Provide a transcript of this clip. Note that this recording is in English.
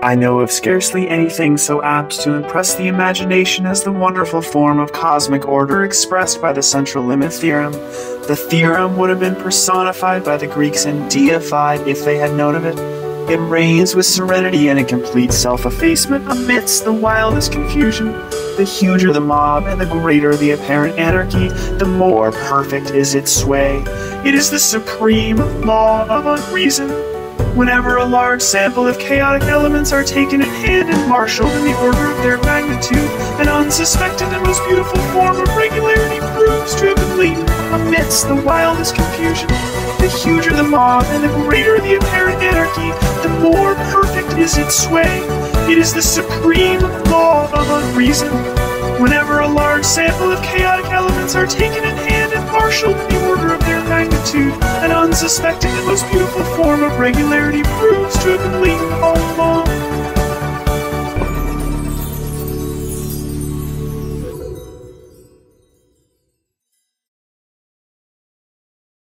I know of scarcely anything so apt to impress the imagination as the wonderful form of cosmic order expressed by the central limit theorem. The theorem would have been personified by the Greeks and deified if they had known of it. It reigns with serenity and a complete self-effacement amidst the wildest confusion. The huger the mob and the greater the apparent anarchy, the more perfect is its sway. It is the supreme law of unreason. Whenever a large sample of chaotic elements are taken in hand and marshaled in the order of their magnitude, an unsuspected and most beautiful form of regularity proves to have been latent amidst the wildest confusion. The huger the mob and the greater the apparent anarchy, the more perfect is its sway. It is the supreme law of unreason. Whenever a large sample of chaotic elements are taken in hand and marshaled in the order of their magnitude, an unsuspected and most beautiful form of regularity proves to have been latent